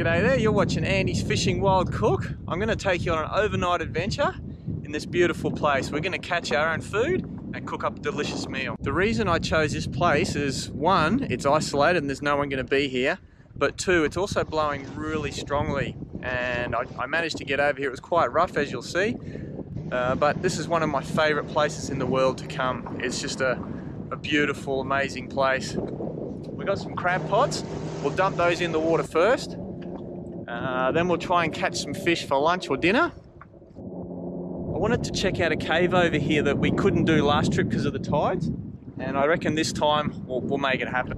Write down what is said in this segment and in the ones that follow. G'day there, you're watching Andy's Fishing Wild Cook. I'm going to take you on an overnight adventure in this beautiful place. We're going to catch our own food and cook up a delicious meal. The reason I chose this place is, one, it's isolated and there's no one going to be here, but two, it's also blowing really strongly, and I managed to get over here. It was quite rough, as you'll see, but this is one of my favourite places in the world to come. It's just a beautiful, amazing place. We've got some crab pots. We'll dump those in the water first. Then we'll try and catch some fish for lunch or dinner. I wanted to check out a cave over here that we couldn't do last trip because of the tides, and I reckon this time we'll make it happen.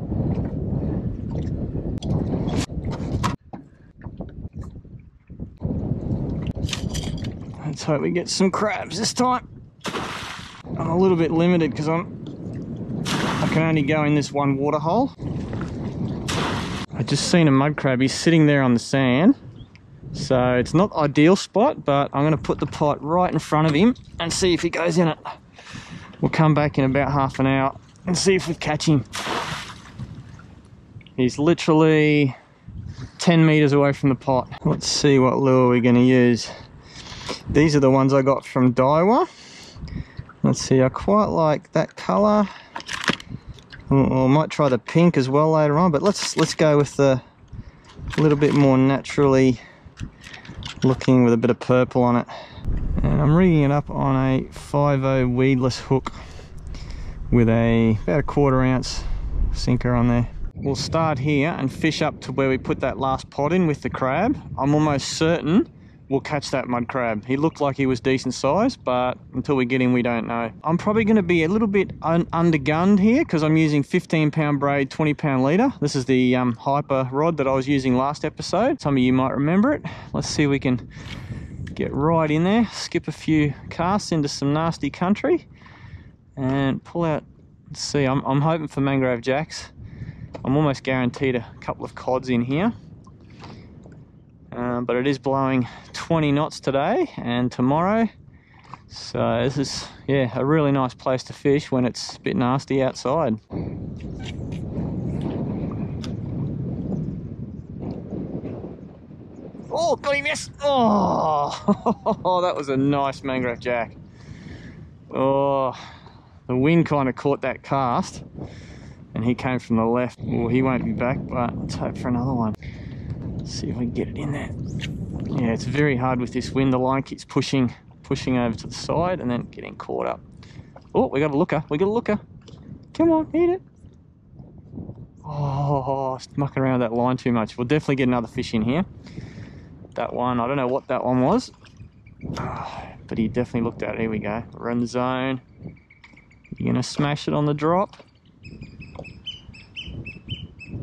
Let's hope we get some crabs this time. I'm a little bit limited because I can only go in this one water hole. I just seen a mud crab. He's sitting there on the sand, so it's not ideal spot, but I'm going to put the pot right in front of him and see if he goes in it. We'll come back in about half an hour and see if we catch him. He's literally 10 meters away from the pot. Let's see what lure we're going to use. These are the ones I got from Daiwa. Let's see, I quite like that color. I might try the pink as well later on, but let's go with the little bit more naturally looking with a bit of purple on it. And I'm rigging it up on a 5/0 weedless hook with about a 1/4 ounce sinker on there. We'll start here and fish up to where we put that last pot in with the crab. I'm almost certain we'll catch that mud crab. He looked like he was decent size, but until we get him, we don't know. I'm probably going to be a little bit undergunned here because I'm using 15-pound braid, 20-pound leader. This is the hyper rod that I was using last episode. Some of you might remember it. Let's see if we can get right in there, skip a few casts into some nasty country and pull out. Let's see, I'm hoping for mangrove jacks. I'm almost guaranteed a couple of cods in here. But it is blowing 20 knots today and tomorrow, so this is, yeah, a really nice place to fish when it's a bit nasty outside. Oh, got him, yes! Oh, that was a nice mangrove jack. Oh, the wind kind of caught that cast, and he came from the left. Well, he won't be back, but let's hope for another one. See if we can get it in there. Yeah, it's very hard with this wind. The line keeps pushing over to the side and then getting caught up. Oh, we got a looker. We got a looker. Come on, eat it. Oh, it's mucking around with that line too much. We'll definitely get another fish in here. That one, I don't know what that one was, but he definitely looked out. Here we go. We're in the zone. You're going to smash it on the drop.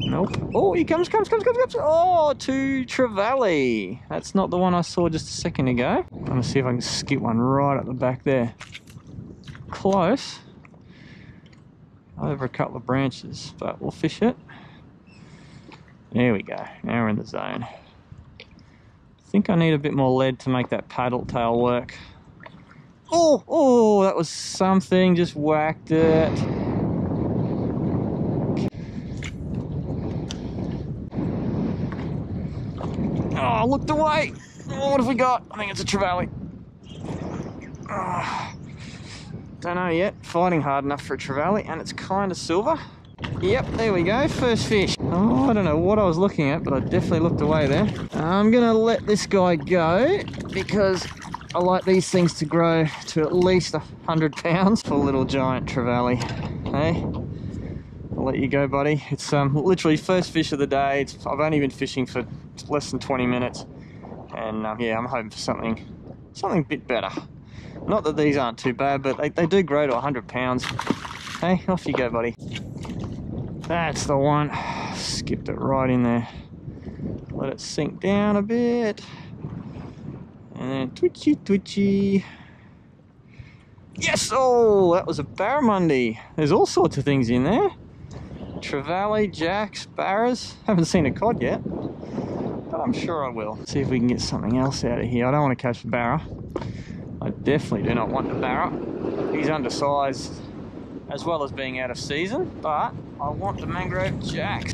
Nope. Oh, he comes. Oh, to trevally. That's not the one I saw just a second ago. I'm gonna see if I can skip one right up the back there. Close. Over a couple of branches, but we'll fish it. There we go. Now we're in the zone. I think I need a bit more lead to make that paddle tail work. Oh, that was something. Just whacked it. Oh, I looked away. Oh, what have we got? I think it's a trevally. Oh, don't know yet. Fighting hard enough for a trevally, and it's kind of silver. Yep, there we go. First fish. Oh, I don't know what I was looking at, but I definitely looked away there. I'm going to let this guy go because I like these things to grow to at least 100 pounds for a little giant trevally. Hey? I'll let you go, buddy. It's literally first fish of the day. I've only been fishing for less than 20 minutes, and yeah, I'm hoping for something a bit better. Not that these aren't too bad, but they do grow to 100 pounds. Hey, off you go, buddy. That's the one. Skipped it right in there. Let it sink down a bit. And then twitchy. Yes! Oh, that was a barramundi. There's all sorts of things in there. Trevally, jacks, barras. Haven't seen a cod yet, but I'm sure I will. See if we can get something else out of here. I don't want to catch the barra. I definitely do not want the barra. He's undersized as well as being out of season, but I want the mangrove jacks.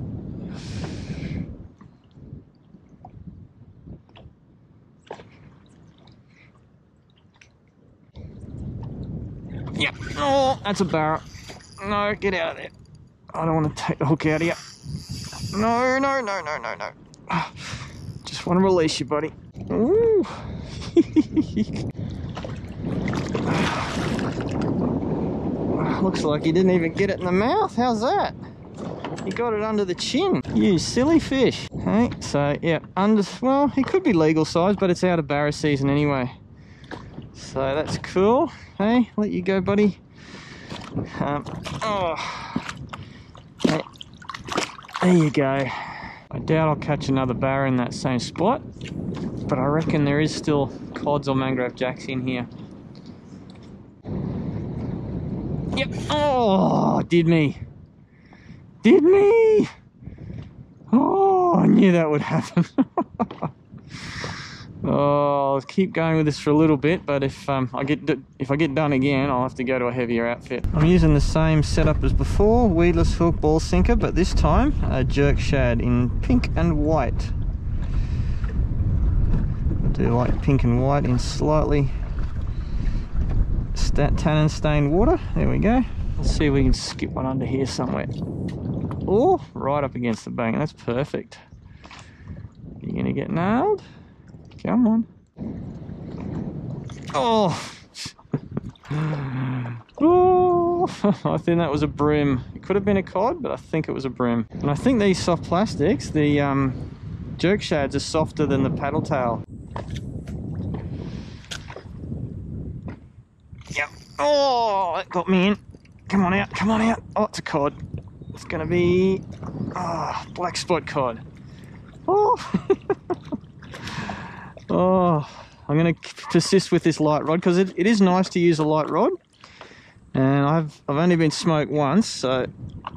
Yep. Oh, that's a barra. No, get out of there. I don't want to take the hook out of you. No, no, no, no, no, no. Just want to release you, buddy. Ooh. Looks like he didn't even get it in the mouth. How's that? He got it under the chin. You silly fish. Hey, so yeah, under, well, he could be legal size, but it's out of barra season anyway. So that's cool. Hey, let you go, buddy. Oh. Hey, there you go. I doubt I'll catch another barra in that same spot, but I reckon there is still cods or mangrove jacks in here. Yep. Oh, did me. Did me. Oh, I knew that would happen. Oh, I'll keep going with this for a little bit, but if I get done again, I'll have to go to a heavier outfit. I'm using the same setup as before, weedless hook, ball sinker, but this time a jerk shad in pink and white. I do like pink and white in slightly tannin stained water. There we go. Let's see if we can skip one under here somewhere. Oh, right up against the bank. That's perfect. You're gonna get nailed. Come on. Oh. Oh, I think that was a bream. It could have been a cod, but I think it was a bream. And I think these soft plastics, the jerk shads, are softer than the paddle tail. Yep. Oh, that got me in. Come on out. Come on out. Oh, it's a cod. It's gonna be black spot cod. Oh. Oh, I'm going to persist with this light rod because it is nice to use a light rod, and I've only been smoked once, so,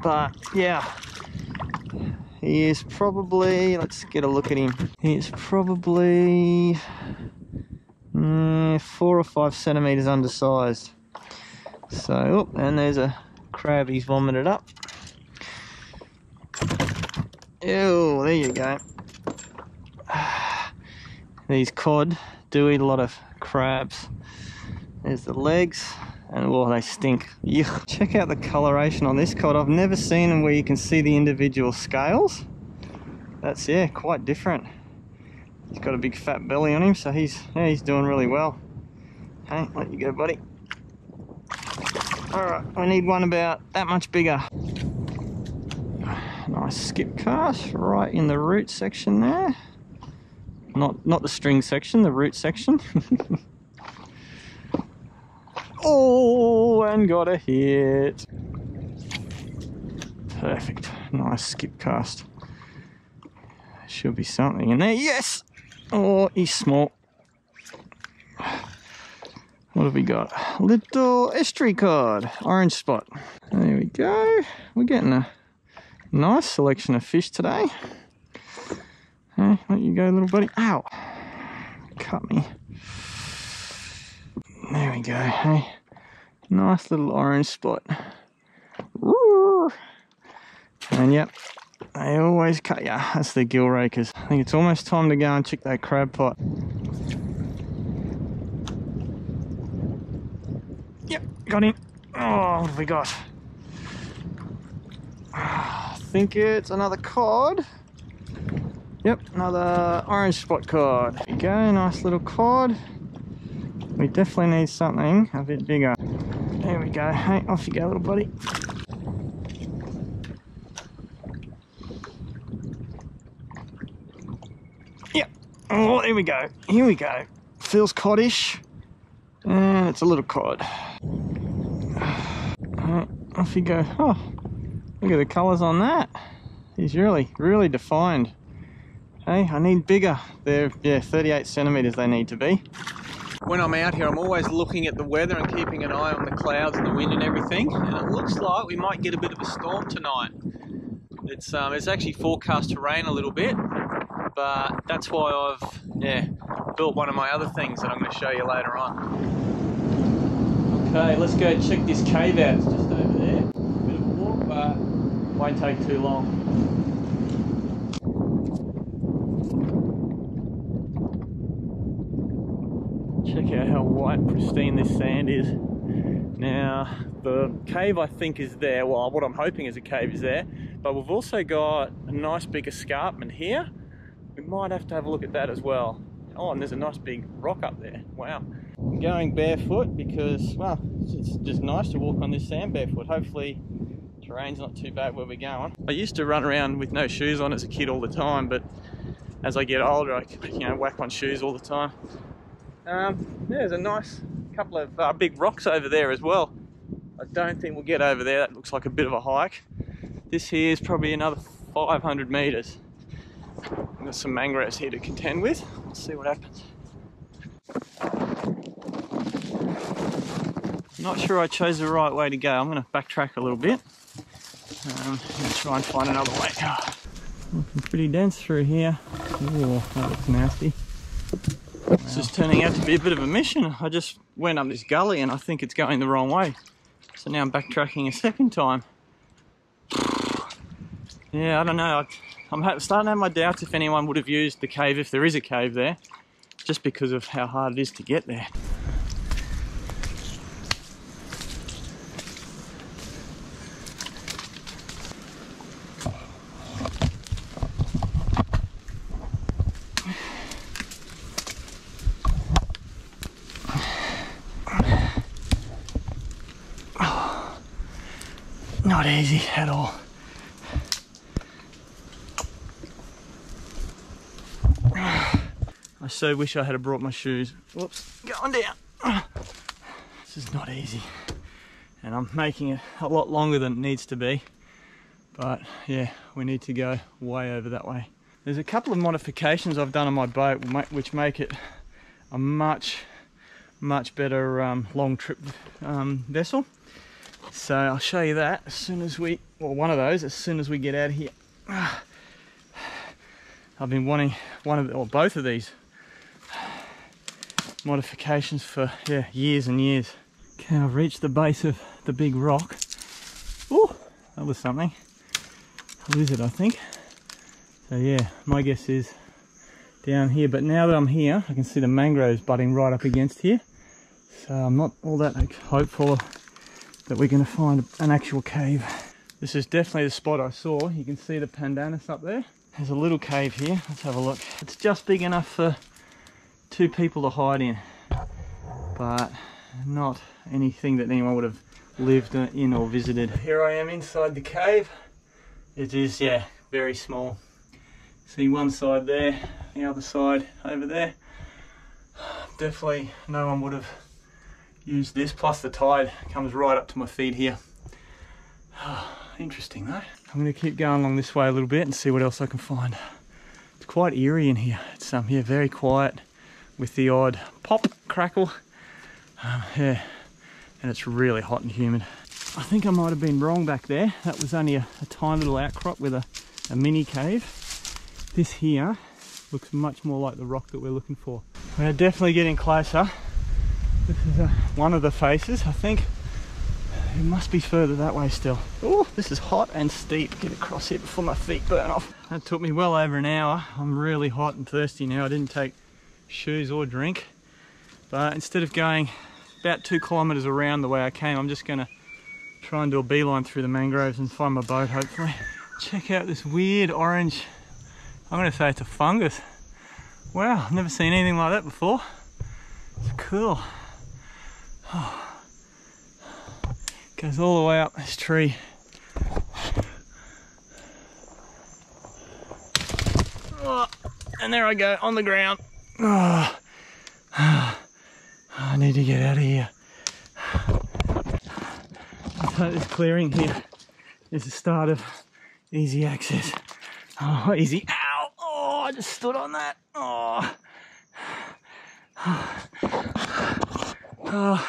but yeah, he is probably, let's get a look at him, he is probably 4 or 5 centimeters undersized. So, oh, and there's a crab he's vomited up. Ew, there you go. These cod do eat a lot of crabs. There's the legs, and oh, they stink. Yuck. Check out the coloration on this cod. I've never seen them where you can see the individual scales. That's, yeah, quite different. He's got a big fat belly on him, so he's doing really well. Hey, let you go, buddy. All right, we need one about that much bigger. Nice skip cast right in the root section there. Not the string section, the root section. Oh, and got a hit. Perfect. Nice skip cast. Should be something in there. Yes! Oh, he's small. What have we got? Little estuary cod. Orange spot. There we go. We're getting a nice selection of fish today. Let you go, little buddy. Ow! Cut me. There we go. Hey, nice little orange spot. Roar. And yep, they always cut ya. That's the gill rakers. I think it's almost time to go and check that crab pot. Yep, got him. Oh, what have we got? I think it's another cod. Yep, another orange spot cod. There you go, nice little cod. We definitely need something a bit bigger. There we go. Hey, off you go, little buddy. Yep. Oh, there we go. Here we go. Feels coddish. And it's a little cod. Off you go. Oh, look at the colours on that. He's really, really defined. Hey, I need bigger. They're, yeah, 38 centimeters they need to be. When I'm out here, I'm always looking at the weather and keeping an eye on the clouds and the wind and everything. And it looks like we might get a bit of a storm tonight. It's actually forecast to rain a little bit, but that's why I've, yeah, built one of my other things that I'm going to show you later on. Okay, let's go check this cave out. It's just over there. A bit of a walk, but won't take too long. Check out how white, pristine this sand is. Now, the cave I think is there, well, what I'm hoping is a cave is there, but we've also got a nice big escarpment here. We might have to have a look at that as well. Oh, and there's a nice big rock up there, wow. I'm going barefoot because, well, it's just nice to walk on this sand barefoot. Hopefully, terrain's not too bad where we're going. I used to run around with no shoes on as a kid all the time, but as I get older, I whack on shoes all the time. There's a nice couple of big rocks over there as well. I don't think we'll get over there. That looks like a bit of a hike. This here is probably another 500 meters. There's some mangroves here to contend with. Let's see what happens. Not sure I chose the right way to go. I'm going to backtrack a little bit and try and find another way. Oh, looking pretty dense through here. Ooh, that looks nasty. Wow. This is turning out to be a bit of a mission. I just went up this gully and I think it's going the wrong way. So now I'm backtracking a second time. Yeah, I don't know. I'm starting to have my doubts if anyone would have used the cave, if there is a cave there, just because of how hard it is to get there. Not easy at all. I so wish I had brought my shoes. Whoops, going down. This is not easy. And I'm making it a lot longer than it needs to be. But yeah, we need to go way over that way. There's a couple of modifications I've done on my boat which make it a much better long trip vessel. So I'll show you that as soon as we, well, one of those, as soon as we get out of here. I've been wanting one of, or both of these modifications for, yeah, years and years. Okay, I've reached the base of the big rock. Ooh, that was something. I'll lose it, I think. So yeah, my guess is down here. But now that I'm here, I can see the mangroves budding right up against here. So I'm not all that hopeful that we're going to find an actual cave. This is definitely the spot I saw. You can see the pandanus up there. There's a little cave here. Let's have a look. It's just big enough for two people to hide in, but not anything that anyone would have lived in or visited. Here I am inside the cave. It is, yeah, very small. See one side there, the other side over there. Definitely no one would have use this, plus the tide comes right up to my feet here. Interesting though. I'm going to keep going along this way a little bit and see what else I can find. It's quite eerie in here. It's yeah, very quiet with the odd pop, crackle. Yeah, and it's really hot and humid. I think I might have been wrong back there. That was only a tiny little outcrop with a mini cave. This here looks much more like the rock that we're looking for. We're definitely getting closer. This is one of the faces, I think. It must be further that way still. Oh, this is hot and steep. Get across here before my feet burn off. That took me well over an hour. I'm really hot and thirsty now. I didn't take shoes or drink. But instead of going about 2 kilometers around the way I came, I'm just gonna try and do a beeline through the mangroves and find my boat, hopefully. Check out this weird orange, I'm gonna say it's a fungus. Wow, I've never seen anything like that before. It's cool. Oh, goes all the way up this tree. Oh, and there I go on the ground. Oh, I need to get out of here. I thought this clearing here is the start of easy access. Oh, easy. Ow! Oh, I just stood on that. Oh. Oh.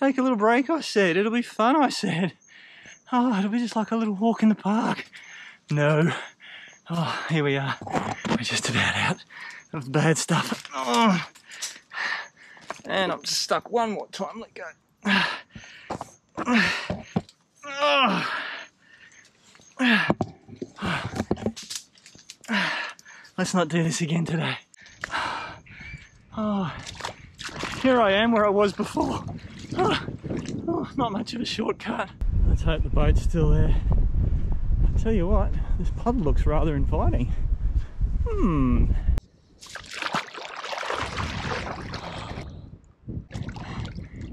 Take a little break, I said. It'll be fun, I said. Oh, it'll be just like a little walk in the park. No. Oh, here we are. We're just about out of the bad stuff. Oh. And I'm just stuck one more time. Let go. Oh. Let's not do this again today. Oh. Here I am where I was before. Not much of a shortcut. Let's hope the boat's still there. I'll tell you what, this pond looks rather inviting.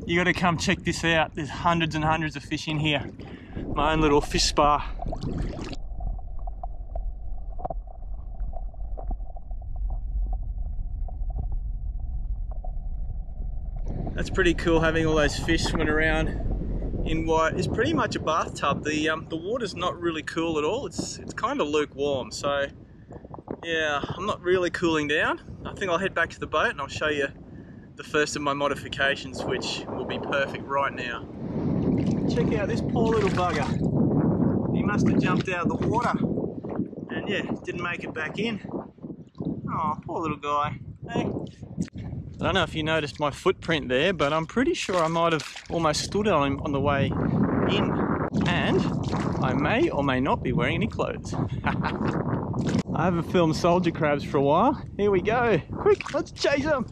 You got to come check this out. There's hundreds and hundreds of fish in here. My own little fish spa. That's pretty cool having all those fish swimming around in what is pretty much a bathtub. The water's not really cool at all. It's kind of lukewarm. So yeah, I'm not really cooling down. I think I'll head back to the boat and I'll show you the first of my modifications, which will be perfect right now. Check out this poor little bugger. He must have jumped out of the water and yeah, didn't make it back in. Oh, poor little guy. Hey. I don't know if you noticed my footprint there, but I'm pretty sure I might have almost stood on him on the way in. And I may or may not be wearing any clothes. I haven't filmed soldier crabs for a while. Here we go. Quick, let's chase them.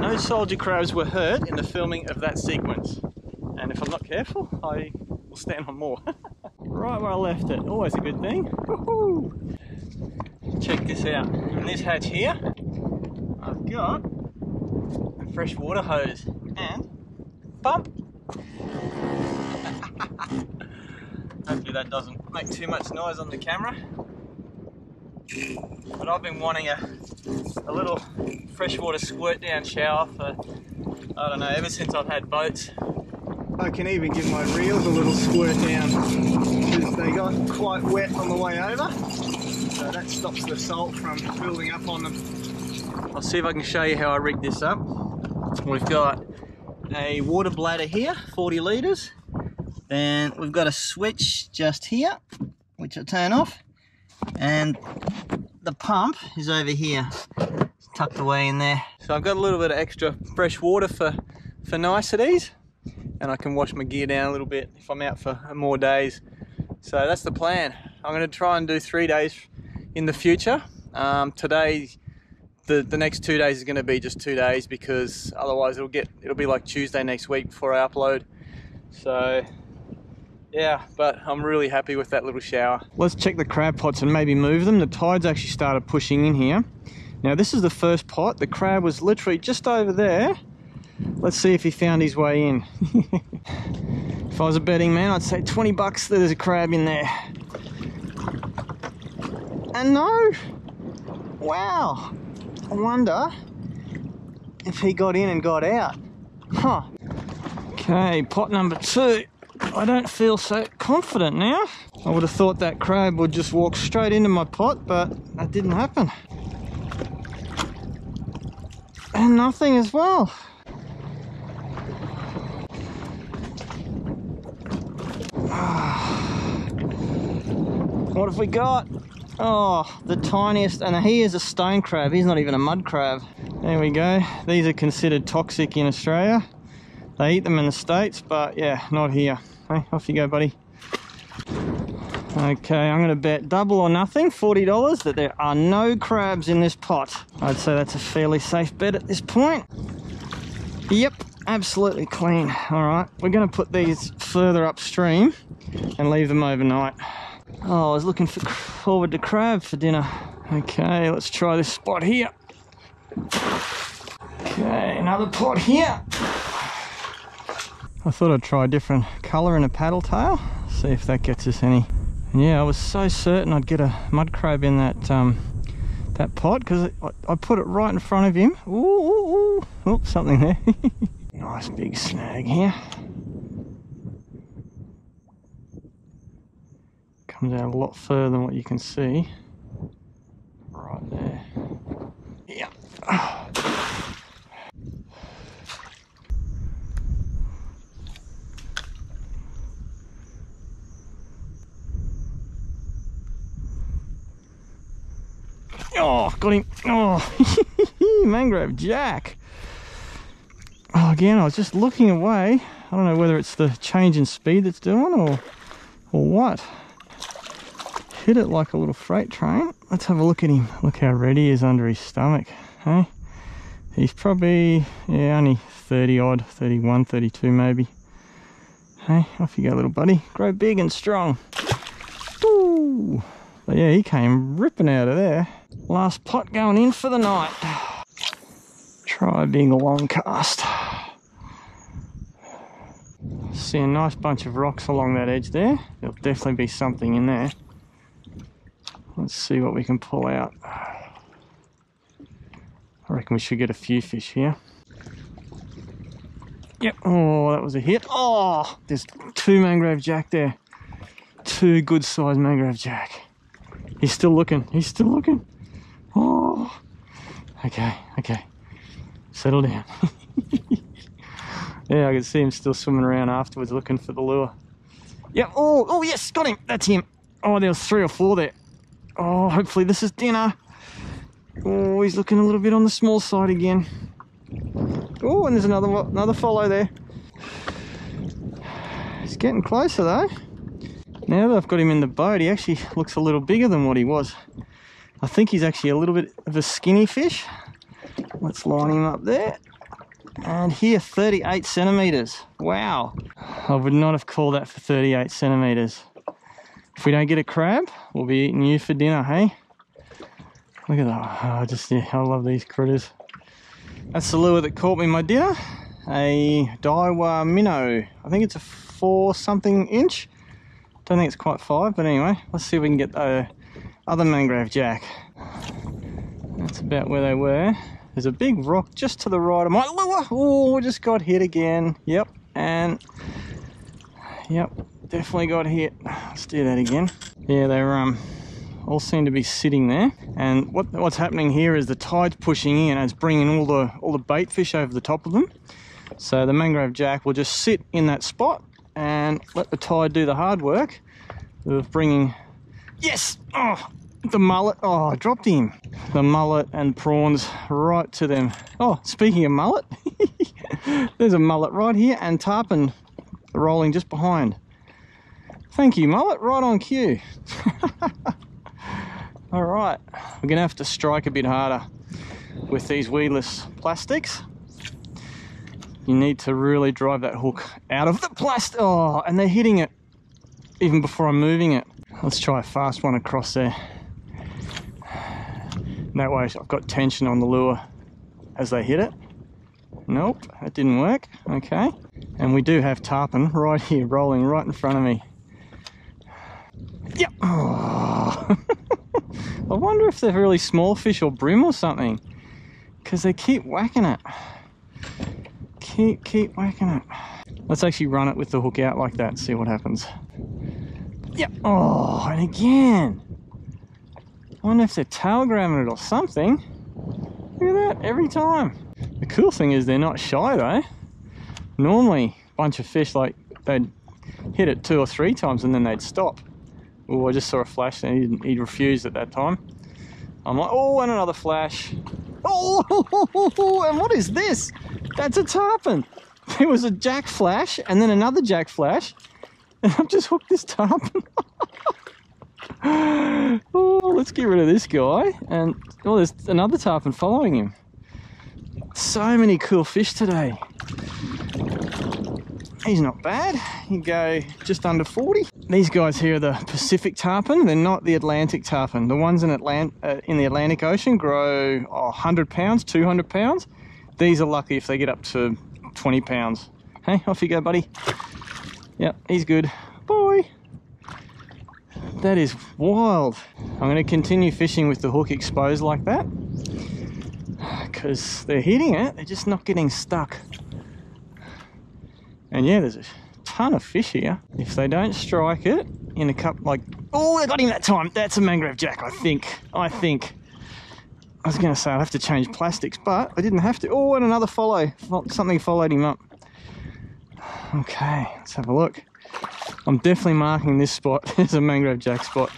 No soldier crabs were hurt in the filming of that sequence. And if I'm not careful, I will stand on more. Right where I left it, always a good thing. Woohoo! Check this out. In this hatch here, I've got a fresh water hose and bump. Hopefully that doesn't make too much noise on the camera. But I've been wanting a little freshwater squirt down shower for, I don't know, ever since I've had boats. I can even give my reels a little squirt down because they got quite wet on the way over. So that stops the salt from building up on them. I'll see if I can show you how I rigged this up. We've got a water bladder here, 40 litres. Then we've got a switch just here, which I'll turn off. And the pump is over here. It's tucked away in there. So I've got a little bit of extra fresh water for niceties. And I can wash my gear down a little bit if I'm out for more days. So that's the plan. I'm going to try and do 3 days in the future. Today, the next 2 days is going to be just 2 days because otherwise it'll be like Tuesday next week before I upload. So yeah, but I'm really happy with that little shower. Let's check the crab pots and maybe move them. The tide's actually started pushing in here. Now this is the first pot. The crab was literally just over there. Let's see if he found his way in. If I was a betting man, I'd say 20 bucks that there's a crab in there. And no! Wow! I wonder if he got in and got out. Huh. Okay, pot number two. I don't feel so confident now. I would have thought that crab would just walk straight into my pot, but that didn't happen. And nothing as well. What have we got? Oh, the tiniest, and he is a stone crab. He's not even a mud crab. There we go. These are considered toxic in Australia. They eat them in the States, but yeah, not here. Hey, off you go, buddy. Okay, I'm gonna bet double or nothing, $40, that there are no crabs in this pot. I'd say that's a fairly safe bet at this point. Yep, absolutely clean. All right, we're gonna put these further upstream and leave them overnight. Oh, I was looking forward to crab for dinner. Okay, let's try this spot here. Okay, another pot here. I thought I'd try a different colour in a paddle tail, see if that gets us any. And yeah, I was so certain I'd get a mud crab in that that pot because I put it right in front of him. Ooh, ooh, ooh. Oops, something there. Nice big snag here. Comes out a lot further than what you can see. Right there. Yeah. Oh, got him. Oh, mangrove jack. Oh, again, I was just looking away. I don't know whether it's the change in speed that's doing or what. Hit it like a little freight train. Let's have a look at him. Look how red he is under his stomach, hey? He's probably, yeah, only 30 odd, 31, 32 maybe. Hey, off you go, little buddy. Grow big and strong. Ooh. But yeah, he came ripping out of there. Last pot going in for the night. Try being a long cast. See a nice bunch of rocks along that edge there. There'll definitely be something in there. Let's see what we can pull out. I reckon we should get a few fish here. Yep, oh, that was a hit. Oh, there's two mangrove jack there. Two good sized mangrove jack. He's still looking, he's still looking. Oh, okay, okay. Settle down. Yeah, I can see him still swimming around afterwards looking for the lure. Yep, oh, oh yes, got him, that's him. Oh, there was three or four there. Oh, hopefully this is dinner. Oh, he's looking a little bit on the small side again. Oh, and there's another follow there. He's getting closer though. Now that I've got him in the boat, he actually looks a little bigger than what he was. I think he's actually a little bit of a skinny fish. Let's line him up there. And here, 38 centimeters. Wow. I would not have called that for 38 centimeters. If we don't get a crab, we'll be eating you for dinner, hey? Look at that. Oh, just, yeah, I love these critters. That's the lure that caught me my dinner. A Daiwa minnow. I think it's a 4-something inch. Don't think it's quite 5, but anyway, let's see if we can get the other mangrove jack. That's about where they were. There's a big rock just to the right of my lure. Oh, just got hit again. Yep, and yep, definitely got hit. Let's do that again. Yeah, they're all seem to be sitting there. And what's happening here is the tide's pushing in and it's bringing all the bait fish over the top of them. So the mangrove jack will just sit in that spot and let the tide do the hard work of bringing, yes, oh, the mullet, oh, I dropped him. The mullet and prawns right to them. Oh, speaking of mullet, there's a mullet right here and tarpon rolling just behind. Thank you, mullet, right on cue. All right, we're gonna have to strike a bit harder with these weedless plastics. You need to really drive that hook out of the plastic. Oh, and they're hitting it even before I'm moving it. Let's try a fast one across there. That way I've got tension on the lure as they hit it. Nope, that didn't work. Okay. And we do have tarpon right here, rolling right in front of me. Yep. Oh. I wonder if they're really small fish or brim or something, because they keep whacking it. Keep whacking it. Let's actually run it with the hook out like that and see what happens. Yep. Oh, and again. I wonder if they're tail grabbing it or something. Look at that, every time. The cool thing is they're not shy though. Normally, a bunch of fish, like, they'd hit it 2 or 3 times and then they'd stop. Oh, I just saw a flash and he refused at that time. I'm like, oh, and another flash. Oh, and what is this? That's a tarpon. There was a jack flash and then another jack flash. And I've just hooked this tarpon. Oh, let's get rid of this guy. And oh, there's another tarpon following him. So many cool fish today. He's not bad. You go just under 40. These guys here are the Pacific tarpon. They're not the Atlantic tarpon. The ones in the Atlantic Ocean grow 100 pounds, 200 pounds. These are lucky if they get up to 20 pounds. Hey, off you go, buddy. Yep, he's good. Boy. That is wild. I'm going to continue fishing with the hook exposed like that, because they're hitting it. They're just not getting stuck. And yeah, there's a ton of fish here. If they don't strike it in a cup, like, oh, I got him that time. That's a mangrove jack, I think. I was going to say I'd have to change plastics, but I didn't have to. Oh, and another follow. Something followed him up. Okay, let's have a look. I'm definitely marking this spot. There's a mangrove jack spot.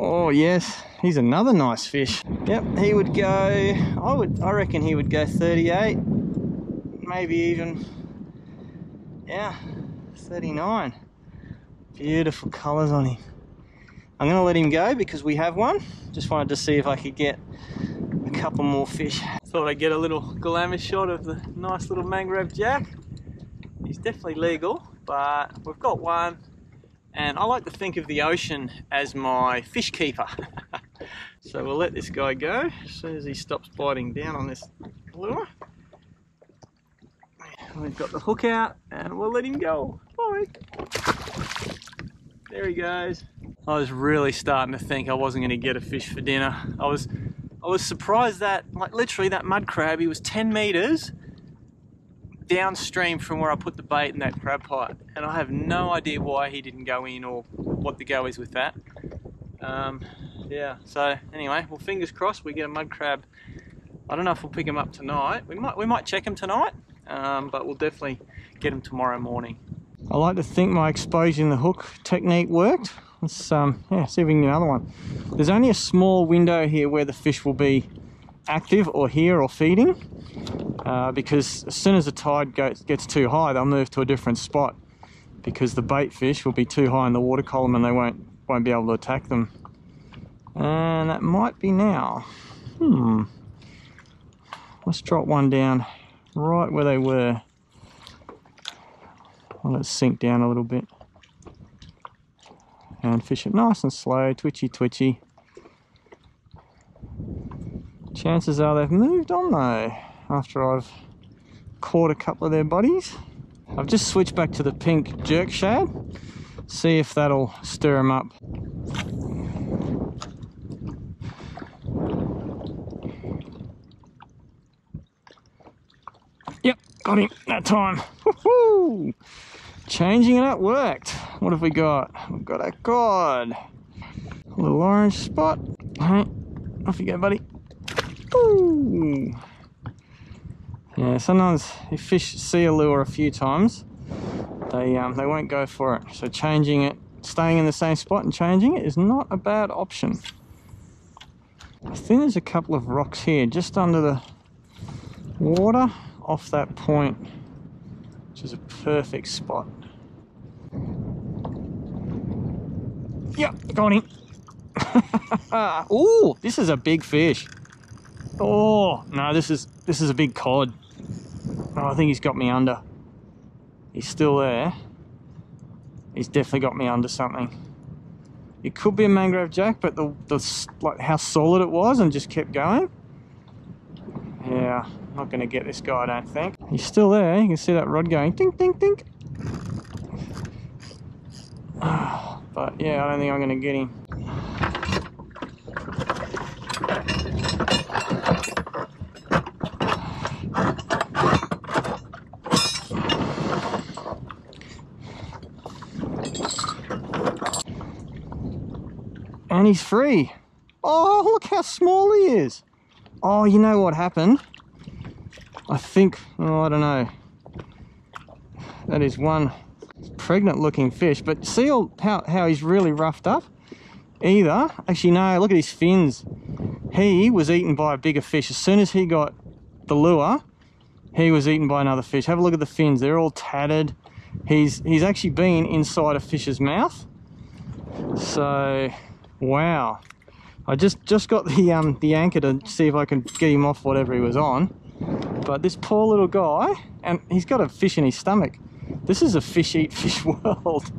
Oh, yes. He's another nice fish. Yep, he would go, I reckon he would go 38. maybe even, yeah, 39. Beautiful colours on him. I'm going to let him go because we have one. Just wanted to see if I could get a couple more fish. Thought I'd get a little glamour shot of the nice little mangrove jack. He's definitely legal, but we've got one. And I like to think of the ocean as my fish keeper. So we'll let this guy go as soon as he stops biting down on this lure. We've got the hook out and we'll let him go. Bye. There he goes. I was really starting to think I wasn't going to get a fish for dinner. I was surprised that, like, literally that mud crab, he was 10 meters downstream from where I put the bait in that crab pot, and I have no idea why he didn't go in or what the go is with that. Yeah, so anyway, well, fingers crossed we get a mud crab. I don't know if we'll pick him up tonight. We might check him tonight, but we'll definitely get him tomorrow morning. I like to think my exposing the hook technique worked. Let's yeah, see if we can get another one. There's only a small window here where the fish will be active or here or feeding, because as soon as the tide gets too high, they'll move to a different spot because the bait fish will be too high in the water column and they won't be able to attack them. And that might be now. Let's drop one down right where they were. I'll let it sink down a little bit. And fish it nice and slow, twitchy, twitchy. Chances are they've moved on though, after I've caught a couple of their buddies. I've just switched back to the pink jerk shad, see if that'll stir them up. Yep, got him that time. Woohoo! Changing it up worked. What have we got? We've got a cod. A little orange spot. Alright, off you go, buddy. Ooh. Yeah, sometimes if fish see a lure a few times, they won't go for it. So changing it, staying in the same spot and changing it is not a bad option. I think there's a couple of rocks here just under the water off that point, which is a perfect spot. Yep, got him. Ooh, this is a big fish. Oh, no, this is a big cod. Oh, I think he's got me under. He's still there. He's definitely got me under something. It could be a mangrove jack, but the like how solid it was and just kept going. Yeah, I'm not going to get this guy, I don't think. He's still there. You can see that rod going ding, ding, ding. But yeah, I don't think I'm going to get him. And he's free. Oh, look how small he is. Oh, you know what happened? I think, oh, I don't know. That is one pregnant looking fish, but see all, how he's really roughed up? Either, actually no, look at his fins. He was eaten by a bigger fish. As soon as he got the lure, he was eaten by another fish. Have a look at the fins, they're all tattered. He's actually been inside a fish's mouth. So, wow. I just got the anchor to see if I can get him off whatever he was on. But this poor little guy, and he's got a fish in his stomach. This is a fish eat fish world.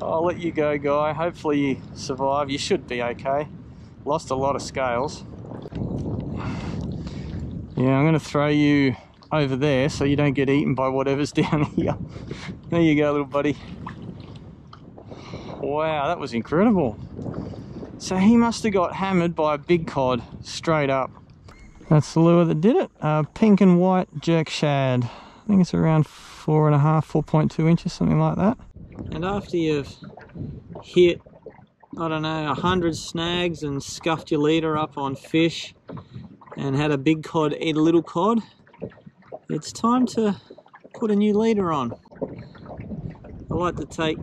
I'll let you go, guy. Hopefully you survive. You should be okay. Lost a lot of scales. Yeah, I'm going to throw you over there so you don't get eaten by whatever's down here. There you go, little buddy. Wow, that was incredible. So he must have got hammered by a big cod, straight up. That's the lure that did it. Pink and white jerk shad. I think it's around 4.5, 4.2 inches, something like that. And after you've hit, I don't know, 100 snags and scuffed your leader up on fish and had a big cod eat a little cod, it's time to put a new leader on. I like to take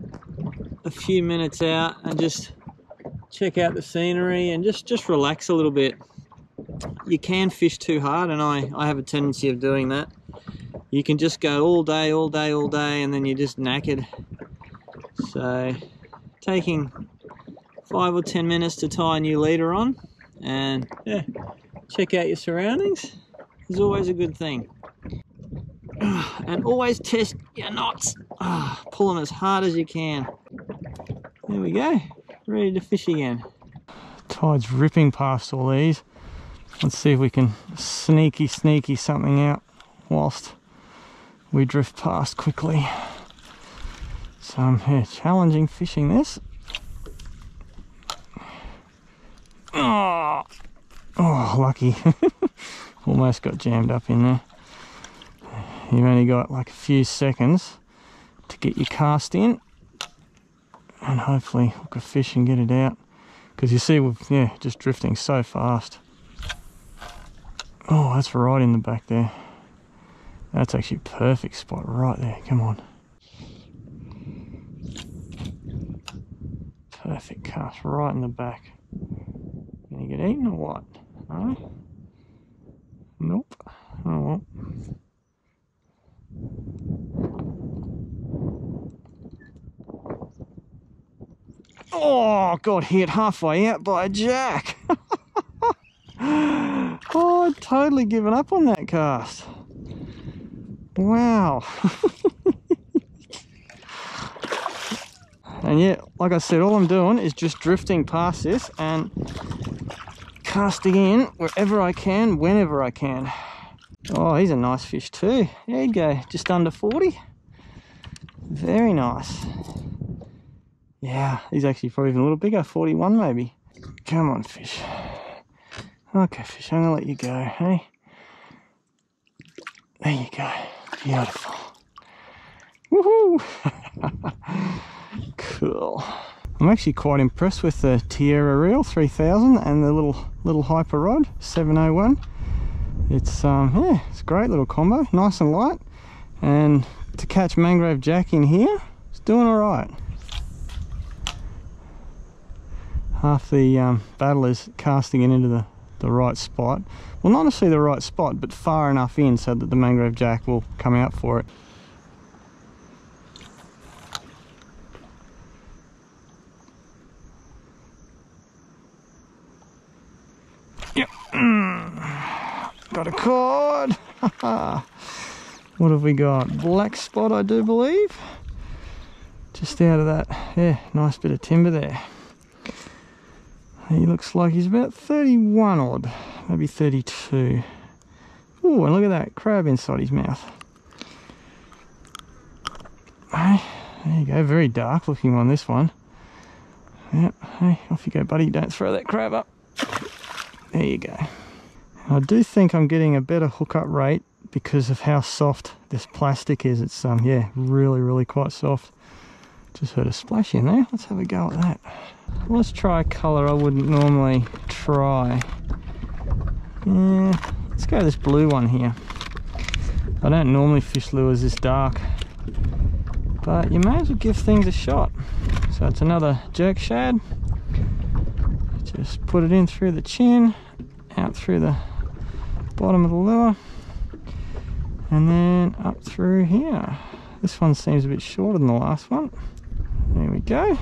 a few minutes out and just check out the scenery and just relax a little bit. You can fish too hard, and I have a tendency of doing that. you can just go all day, and then you're just knackered. So taking 5 or 10 minutes to tie a new leader on, and yeah, check out your surroundings is always a good thing. And always test your knots. Pull them as hard as you can. There we go, ready to fish again. Tide's ripping past all these. Let's see if we can sneaky something out whilst we drift past quickly. Some challenging fishing this. Oh, lucky. Almost got jammed up in there. You've only got like a few seconds to get your cast in and hopefully hook a fish and get it out, because you see we're just drifting so fast. Oh, that's right in the back there. That's actually a perfect spot right there. Come on. Perfect cast right in the back. Gonna get eaten or what? No? Nope. Oh well. Oh, got hit halfway out by a jack. Oh, I'd totally given up on that cast. Wow. And yeah, like I said, all I'm doing is just drifting past this and casting in wherever I can, whenever I can. Oh, he's a nice fish too. There you go, just under 40. Very nice. Yeah, he's actually probably even a little bigger, 41 maybe. Come on, fish. Okay, fish, I'm gonna let you go, hey? There you go, beautiful. Woohoo! Cool. I'm actually quite impressed with the Tierra reel 3000 and the little hyper rod 701. It's yeah, it's a great little combo, nice and light. And to catch mangrove jack in here, it's doing all right. Half the battle is casting it into the right spot. Well, not necessarily the right spot, but far enough in so that the mangrove jack will come out for it. Yep. Got a cord. What have we got? Black spot, I do believe. Just out of that, yeah, nice bit of timber there. He looks like he's about 31 odd, maybe 32. Oh, and look at that crab inside his mouth. Hey, there you go, very dark looking one, this one. Yep, hey, off you go, buddy, don't throw that crab up. There you go. I do think I'm getting a better hookup rate because of how soft this plastic is. It's yeah, really quite soft. Just heard a splash in there. Let's have a go at that. Let's try a colour I wouldn't normally try. Yeah, let's go this blue one here. I don't normally fish lures this dark, but you may as well give things a shot. So it's another jerk shad. Just put it in through the chin, out through the bottom of the lure, and then up through here. This one seems a bit shorter than the last one. There we go.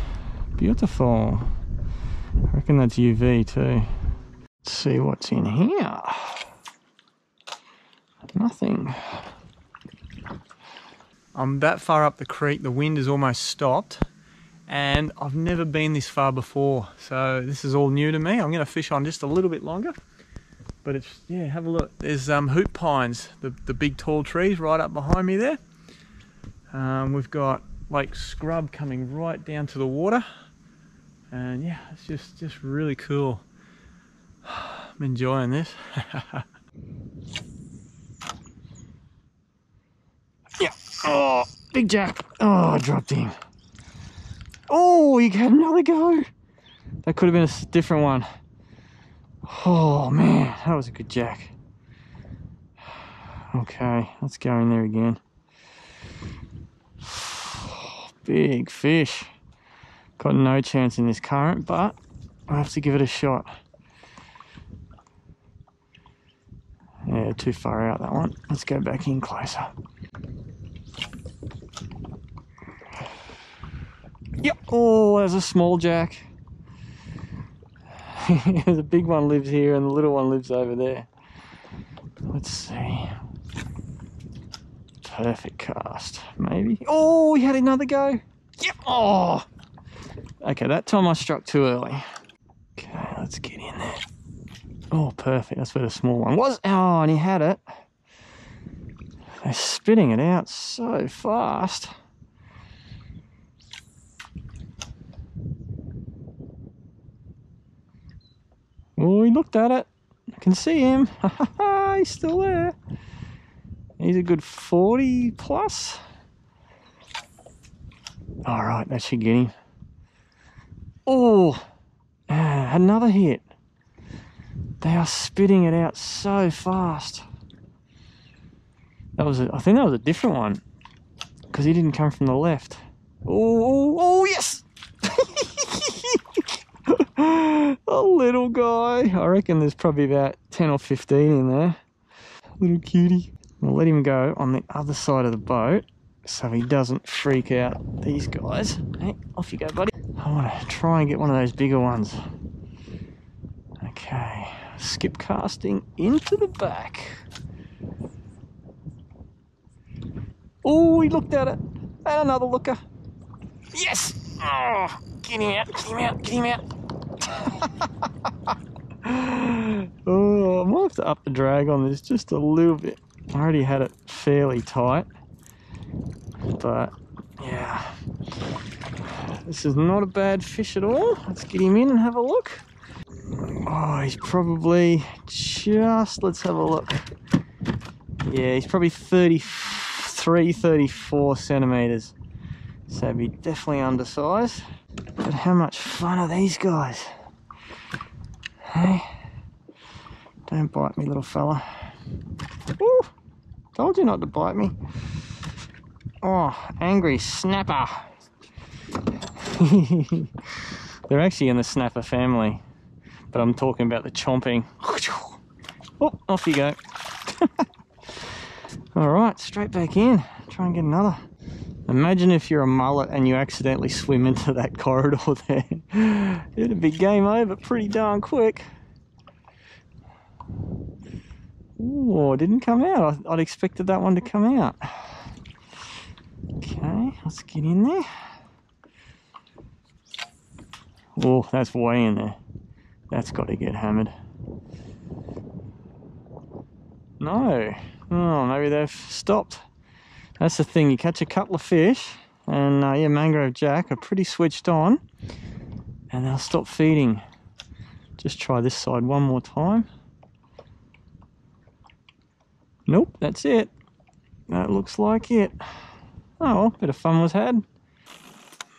Beautiful. I reckon that's UV too. Let's see what's in here. Nothing. I'm that far up the creek, the wind has almost stopped, and I've never been this far before, so this is all new to me. I'm going to fish on just a little bit longer, but it's, yeah, have a look. There's hoop pines, the big tall trees right up behind me there. We've got lake scrub coming right down to the water, and yeah, it's just really cool. I'm enjoying this. Yeah. Oh, big jack. Oh, I dropped him. Oh, you had another go. That could have been a different one. Oh man, that was a good jack. Okay, let's go in there again. Big fish. Got no chance in this current, but I have to give it a shot. Yeah, too far out, that one. Let's go back in closer. Oh, there's a small jack. The big one lives here and the little one lives over there. Let's see. Perfect cast, maybe. Oh, we had another go. Yep. Oh. Okay, that time I struck too early. Okay, let's get in there. Oh, perfect. That's where the small one was. Oh, and he had it. They're spitting it out so fast. Oh, he looked at it. I can see him. He's still there. He's a good 40 plus. All right, that should get him. Oh, another hit. They are spitting it out so fast. That was, I think that was a different one because he didn't come from the left. Oh, yes! A little guy. I reckon there's probably about 10 or 15 in there. Little cutie. We'll let him go on the other side of the boat so he doesn't freak out these guys. Hey, off you go, buddy. I want to try and get one of those bigger ones. Okay, skip casting into the back. Oh, he looked at it. And another looker. Yes! Oh, get him out, get him out, get him out. Oh, I might have to up the drag on this just a little bit. I already had it fairly tight, but yeah, this is not a bad fish at all. Let's get him in and have a look. Oh, he's probably just, let's have a look. Yeah, he's probably 33, 34 centimeters. So he'd be definitely undersized. But how much fun are these guys? Hey, don't bite me, little fella. Ooh. Told you not to bite me. Oh, angry snapper. They're actually in the snapper family, but I'm talking about the chomping. Oh, off you go. All right, straight back in. Try and get another. Imagine if you're a mullet and you accidentally swim into that corridor there. It'd be game over pretty darn quick. Oh, it didn't come out. I'd expected that one to come out. Okay, let's get in there. Oh, that's way in there. That's got to get hammered. No. Oh, maybe they've stopped. That's the thing. You catch a couple of fish and yeah, mangrove jack are pretty switched on and they'll stop feeding. Just try this side one more time. Nope, that's it. That looks like it. Oh well, bit of fun was had.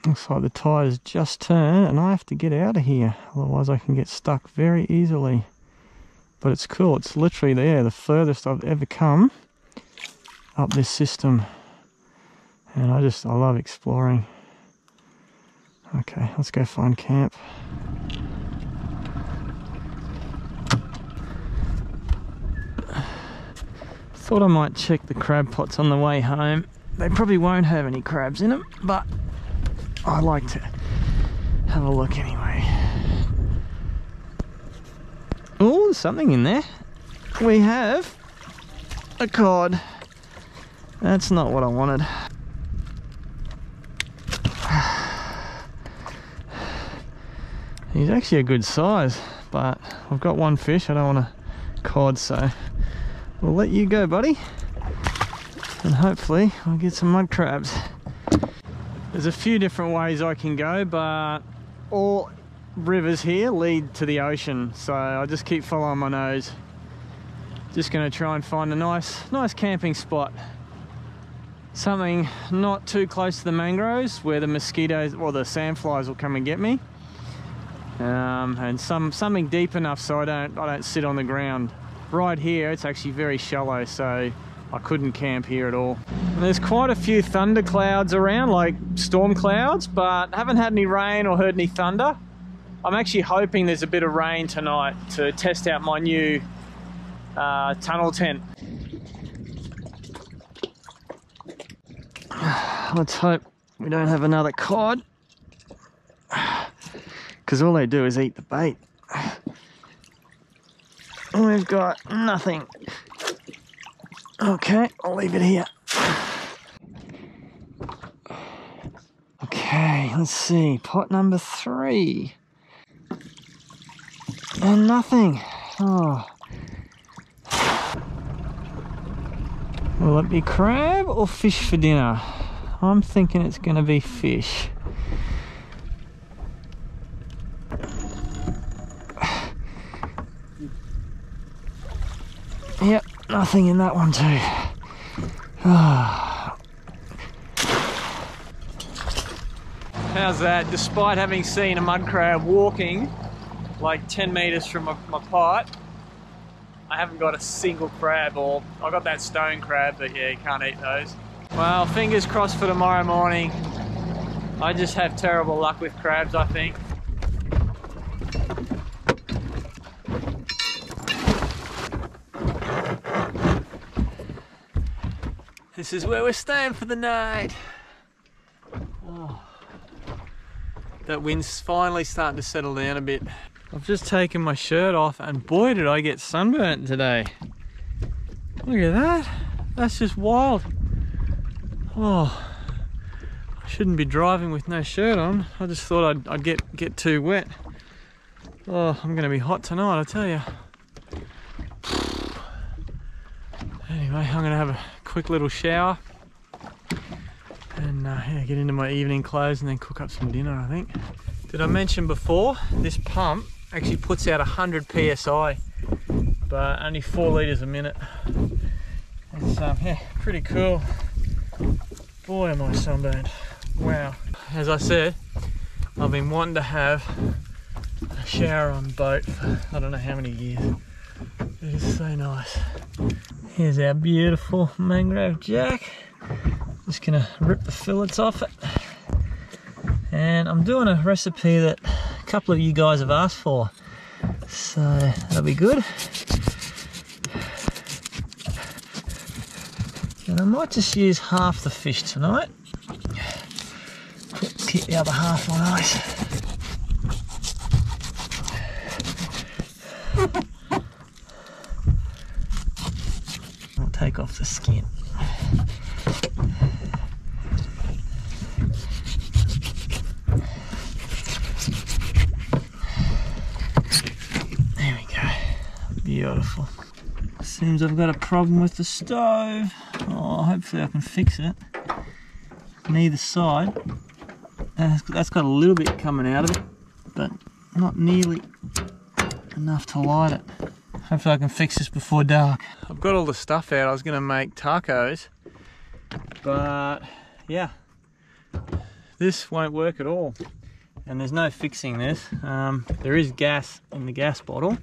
Looks like the tide has just turned and I have to get out of here, otherwise I can get stuck very easily. But it's cool, it's literally there, the furthest I've ever come up this system. And I love exploring. Okay, let's go find camp. Thought I might check the crab pots on the way home. They probably won't have any crabs in them, but I like to have a look anyway. Oh, there's something in there. We have a cod. That's not what I wanted. He's actually a good size, but I've got one fish. I don't want a cod, so we'll let you go, buddy, and hopefully I'll get some mud crabs. There's a few different ways I can go, but all rivers here lead to the ocean, so I just keep following my nose. Just going to try and find a nice camping spot. Something not too close to the mangroves where the mosquitoes or the sandflies will come and get me, and something deep enough so I don't sit on the ground. Right here, it's actually very shallow, so I couldn't camp here at all. And there's quite a few thunder clouds around, like storm clouds, but haven't had any rain or heard any thunder. I'm actually hoping there's a bit of rain tonight to test out my new tunnel tent. Let's hope we don't have another cod. because all they do is eat the bait. We've got nothing. Okay, I'll leave it here. Okay, let's see, pot number 3. And nothing. Oh. Will it be crab or fish for dinner? I'm thinking it's going to be fish. Yep, nothing in that one too. Oh. How's that? Despite having seen a mud crab walking like 10 meters from my pot, I haven't got a single crab. Or I got that stone crab, but yeah, you can't eat those. Well, fingers crossed for tomorrow morning. I just have terrible luck with crabs, I think. This is where we're staying for the night. Oh. That wind's finally starting to settle down a bit. I've just taken my shirt off and boy did I get sunburnt today. Look at that. That's just wild. Oh, I shouldn't be driving with no shirt on. I just thought I'd get too wet. Oh, I'm going to be hot tonight, I tell you. Anyway, I'm going to have a quick little shower and yeah, get into my evening clothes and then cook up some dinner, I think. Did I mention before, this pump actually puts out 100 PSI, but only 4 liters a minute. It's yeah, pretty cool. Boy, am I sunburned. Wow. As I said, I've been wanting to have a shower on the boat for I don't know how many years. It is so nice. Here's our beautiful mangrove jack. Just gonna rip the fillets off it. And I'm doing a recipe that a couple of you guys have asked for, so that'll be good. And I might just use half the fish tonight. Keep the other half on ice. I'll take off the skin. There we go. Beautiful. Seems I've got a problem with the stove. Oh, hopefully I can fix it. Neither side. That's got a little bit coming out of it, but not nearly enough to light it. Hopefully I can fix this before dark. I've got all the stuff out. I was going to make tacos, but yeah, this won't work at all. And there's no fixing this. There is gas in the gas bottle.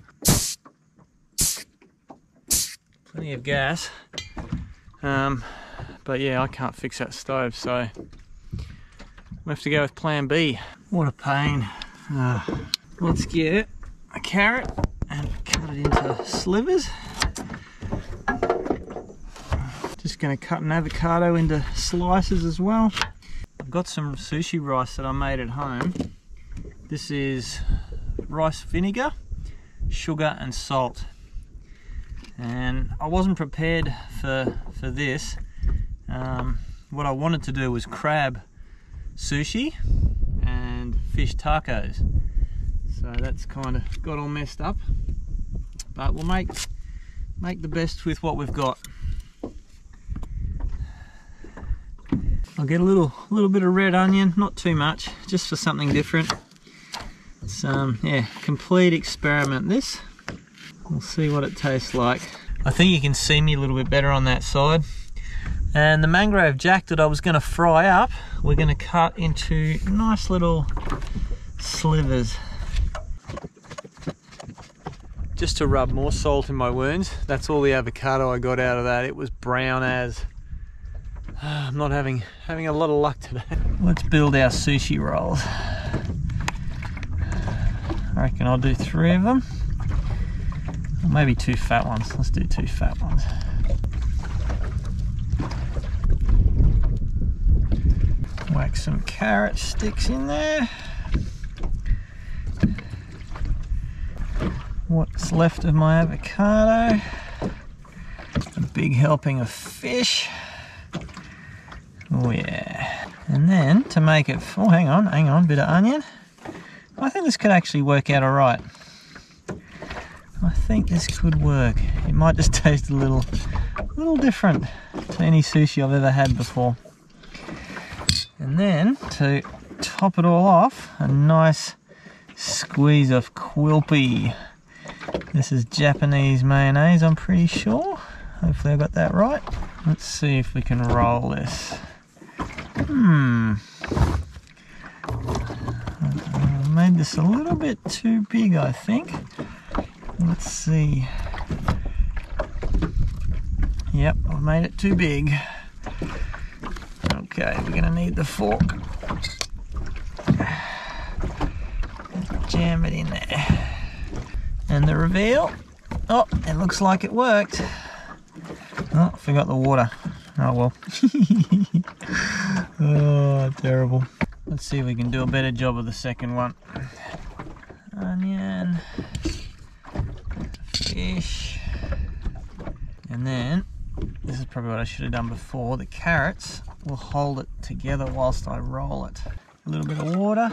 Plenty of gas, but yeah, I can't fix that stove, so we have to go with plan B. What a pain. Let's get a carrot and cut it into slivers. Just going to cut an avocado into slices as well. I've got some sushi rice that I made at home. This is rice vinegar, sugar and salt. And I wasn't prepared for this. What I wanted to do was crab sushi and fish tacos. So that's kind of got all messed up. But we'll make the best with what we've got. I'll get a little bit of red onion, not too much, just for something different. It's yeah, complete experiment this. We'll see what it tastes like. I think you can see me a little bit better on that side. And the mangrove jack that I was going to fry up, we're going to cut into nice little slivers. Just to rub more salt in my wounds, that's all the avocado I got out of that. It was brown as. I'm not having a lot of luck today. Let's build our sushi rolls. I reckon I'll do 3 of them. Maybe 2 fat ones. Let's do 2 fat ones. Whack some carrot sticks in there. what's left of my avocado, a big helping of fish. Oh yeah. And then to make it, oh hang on, bit of onion. I think this could actually work out all right. I think this could work. It might just taste a little different to any sushi I've ever had before. And then to top it all off, a nice squeeze of Quilpie. This is Japanese mayonnaise, I'm pretty sure. Hopefully I got that right. Let's see if we can roll this. I made this a little bit too big, I think. Let's see. Yep, I've made it too big. Okay, we're gonna need the fork. Jam it in there. And the reveal. Oh, it looks like it worked. Oh, forgot the water. Oh well. Oh, terrible. Let's see if we can do a better job of the second one. Onion. Fish. And then, this is probably what I should have done before. The carrots will hold it together whilst I roll it. A little bit of water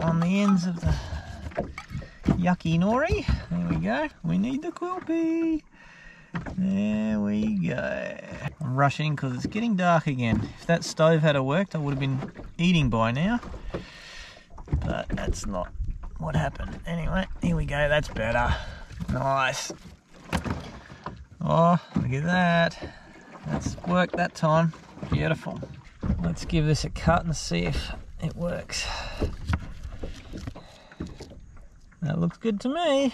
on the ends of the yucky nori. There we go. We need the Quilpie. There we go. I'm rushing because it's getting dark again. If that stove had worked, I would have been eating by now. But that's not what happened. Anyway, here we go. That's better. Nice. Oh, look at that. That's worked that time. Beautiful. Let's give this a cut and see if it works. That looks good to me.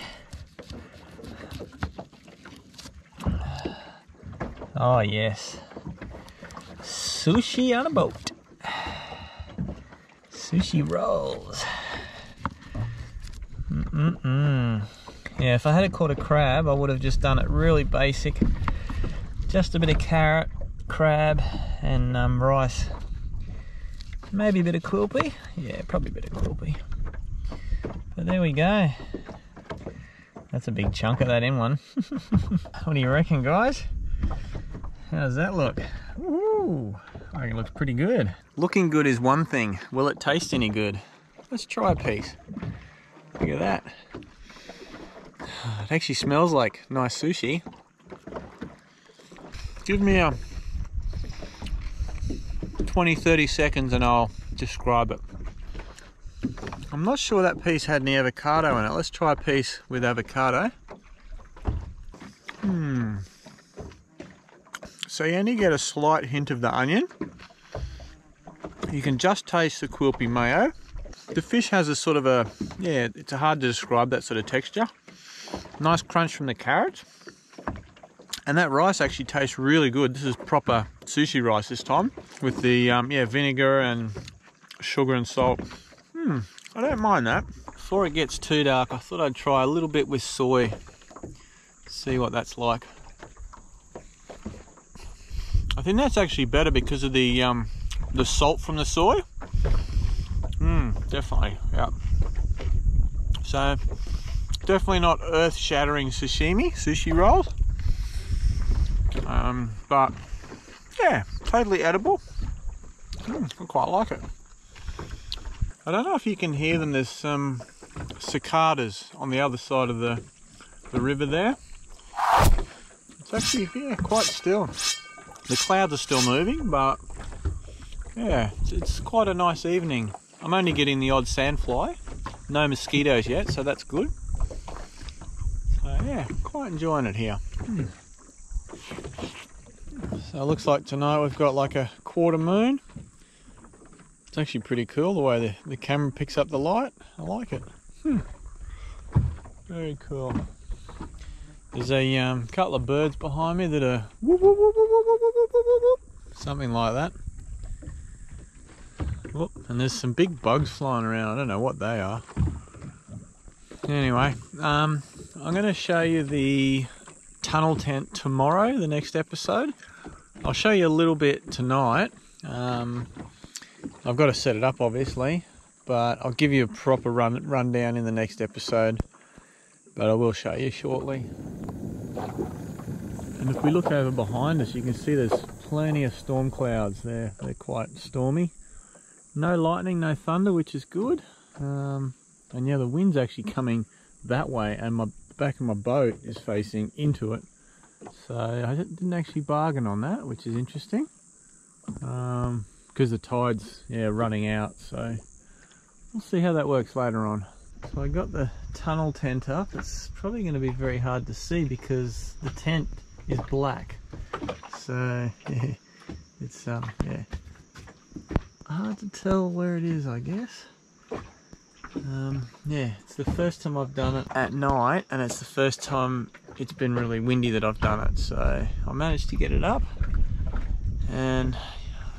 Oh yes. Sushi on a boat. Sushi rolls. Yeah, if I had caught a crab, I would have just done it really basic. Just a bit of carrot, crab, and rice. Maybe a bit of Quilpie. Yeah, probably a bit of Quilpie. But there we go. That's a big chunk of that in one. What do you reckon, guys? How does that look? Ooh, I think it looks pretty good. Looking good is one thing. Will it taste any good? Let's try a piece. Look at that. It actually smells like nice sushi. Give me a 20-30 seconds and I'll describe it. I'm not sure that piece had any avocado in it. Let's try a piece with avocado. So you only get a slight hint of the onion. You can just taste the Quilpie mayo. The fish has a sort of a, yeah, it's hard to describe that sort of texture. Nice crunch from the carrot. And that rice actually tastes really good. This is proper sushi rice this time with the vinegar and sugar and salt. I don't mind that. Before it gets too dark, I thought I'd try a little bit with soy. See what that's like. I think that's actually better because of the salt from the soy. Definitely, yeah. So, definitely not earth-shattering sushi rolls. But, yeah, totally edible. I quite like it. I don't know if you can hear them. There's some cicadas on the other side of the river there. It's actually, yeah, quite still. The clouds are still moving, but, yeah, it's quite a nice evening. I'm only getting the odd sandfly. No mosquitoes yet, so that's good. So yeah, quite enjoying it here. So it looks like tonight we've got like a quarter moon. It's actually pretty cool the way the camera picks up the light. I like it. Very cool. There's a couple of birds behind me that are whoop, whoop, whoop, whoop, whoop, whoop, whoop, whoop, something like that. Whoop, and there's some big bugs flying around. I don't know what they are. Anyway, I'm going to show you the tunnel tent tomorrow, the next episode. I'll show you a little bit tonight. I've got to set it up, obviously, but I'll give you a proper rundown in the next episode. but I will show you shortly. And if we look over behind us, you can see there's plenty of storm clouds there. They're quite stormy. No lightning, no thunder, which is good. And yeah, the wind's actually coming that way, and my back of my boat is facing into it. So I didn't actually bargain on that, which is interesting. Because the tide's running out, so we'll see how that works later on. So I got the tunnel tent up. It's probably going to be very hard to see because the tent is black. So yeah, it's hard to tell where it is, I guess. Yeah, it's the first time I've done it at night, and it's the first time it's been really windy that I've done it. So I managed to get it up, and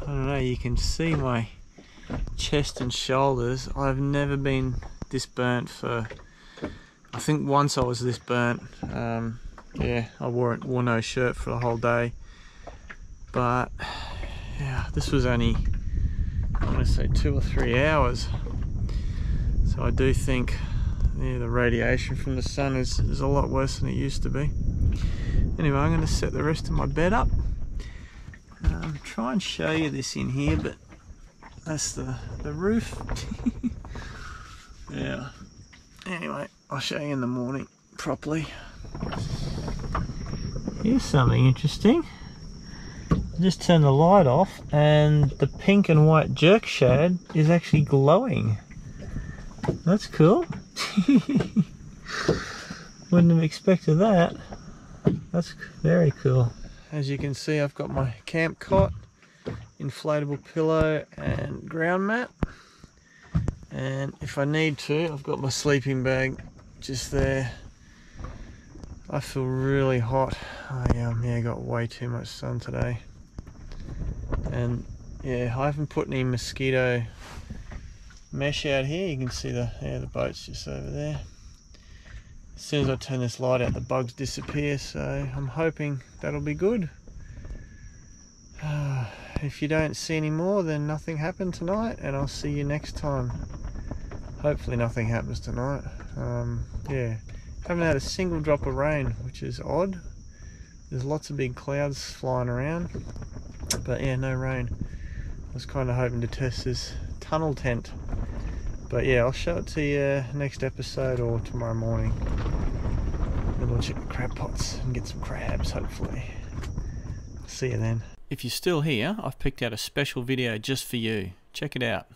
I don't know, you can see my chest and shoulders. I've never been this burnt for, I think once I was this burnt. Yeah, I wore no shirt for the whole day. But yeah, this was only, I want to say 2 or 3 hours. So I do think the radiation from the sun is a lot worse than it used to be. Anyway, I'm going to set the rest of my bed up. Try and show you this in here, but that's the roof. Yeah. Anyway, I'll show you in the morning properly. Here's something interesting. Just turn the light off, and the pink and white jerk shad is actually glowing. That's cool. Wouldn't have expected that. That's very cool. As you can see, I've got my camp cot, inflatable pillow and ground mat. And if I need to, I've got my sleeping bag just there. I feel really hot. I got way too much sun today. And yeah, I haven't put any mosquito mesh out here. You can see the boat's just over there. As soon as I turn this light out, the bugs disappear, so I'm hoping that'll be good. If you don't see any more, then nothing happened tonight, and I'll see you next time. Hopefully nothing happens tonight. Yeah, haven't had a single drop of rain, which is odd. There's lots of big clouds flying around, but yeah, no rain. I was kind of hoping to test this tunnel tent. But yeah, I'll show it to you next episode or tomorrow morning. Then we'll check the crab pots and get some crabs, hopefully. See you then. If you're still here, I've picked out a special video just for you. Check it out.